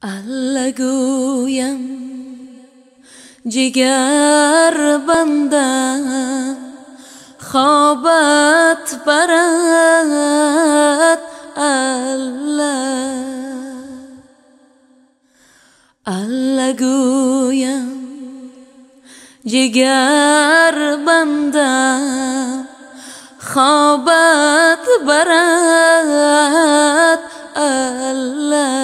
Allagoyam jigar banda khobat barat Allah Allagoyam jigar banda khobat barat Allah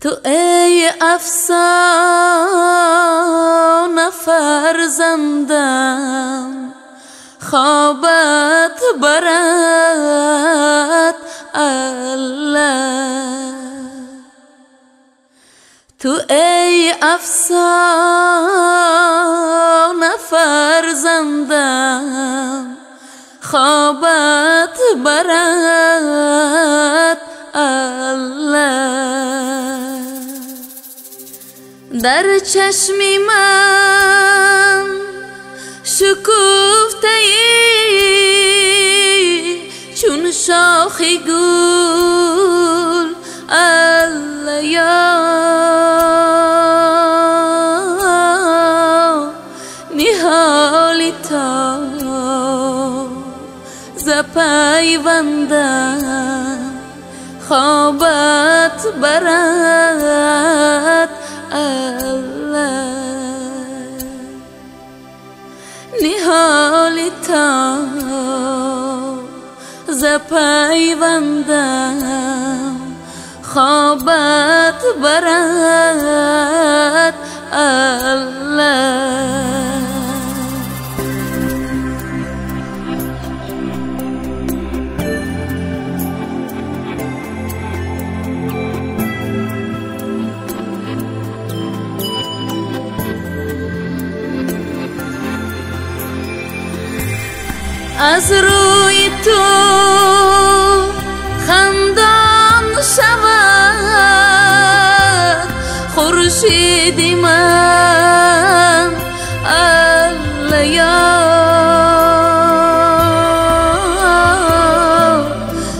تو ای افسانه فرزندم خوابت برد الله تو ای افسانه فرزندم خوابت برد الله در چشم من شکفته ای چون شاخ گل الیا نهالی تا زپیوندم خوابت برد الله نهالی تا زپیوندم خوابت برد الله از روی تو خندان شود خورشیدی من الیا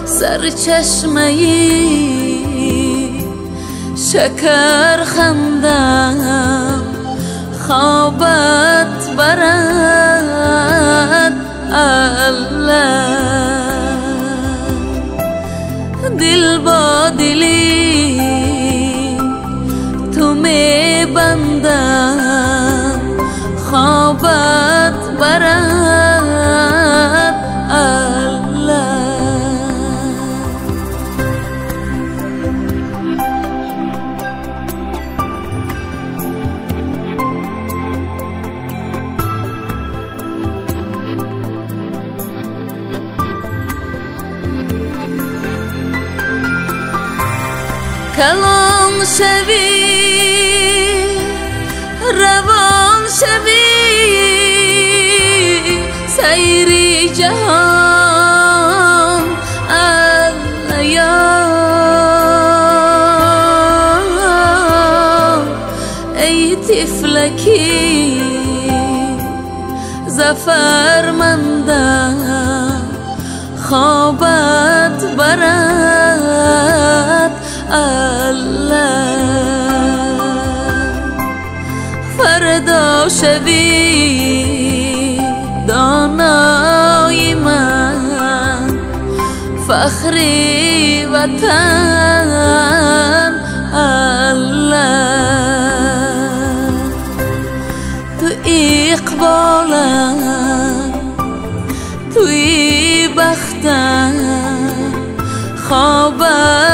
سرچشمه‌ی شکر خندم خوابت برد الله دل با دلی تو می بندم خوابت برد الله کلان شوی روان شوی سیری جهان الیا ای تفلکی زفرمندم خوابت برد الله فردا شوی دانای من فخری وطن الله تو اقبالم توی بختم خوابم